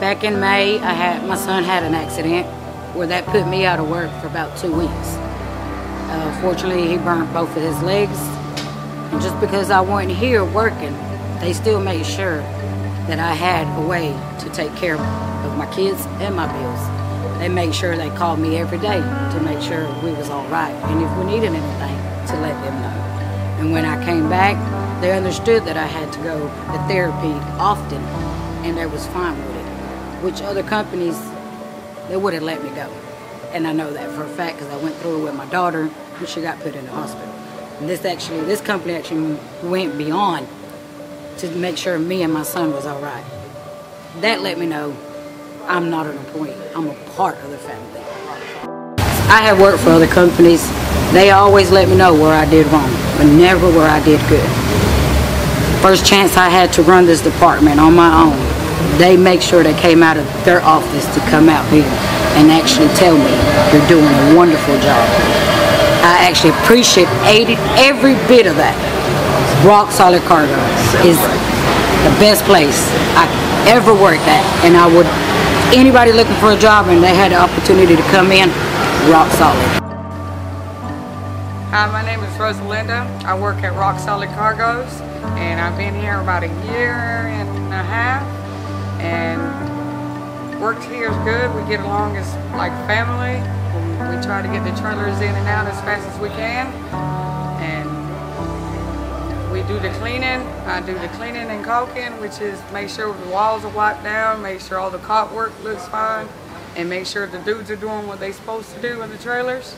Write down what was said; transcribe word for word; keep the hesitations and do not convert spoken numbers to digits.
Back in May, I had my son had an accident where that put me out of work for about two weeks. Uh, fortunately, he burned both of his legs. And just because I wasn't here working, they still made sure that I had a way to take care of my kids and my bills. They made sure they called me every day to make sure we was all right, and if we needed anything, to let them know. And when I came back, they understood that I had to go to therapy often, and they was fine with it, which other companies, they wouldn't let me go. And I know that for a fact because I went through it with my daughter when she got put in the hospital. And this actually, this company actually went beyond to make sure me and my son was all right. That let me know I'm not an employee, I'm a part of the family. I have worked for other companies. They always let me know where I did wrong, but never where I did good. First chance I had to run this department on my own, they make sure they came out of their office to come out here and actually tell me, you're doing a wonderful job. I actually appreciate every bit of that. Rock Solid Cargo is the best place I ever worked at, and I would, anybody looking for a job and they had the opportunity to come in, Rock Solid. Hi, my name is Rosalinda. I work at Rock Solid Cargoes, and I've been here about a year and a half, and worked here is good. We get along as like family. We try to get the trailers in and out as fast as we can, and we do the cleaning. I do the cleaning and caulking, which is make sure the walls are wiped down, make sure all the caulk work looks fine, and make sure the dudes are doing what they're supposed to do in the trailers.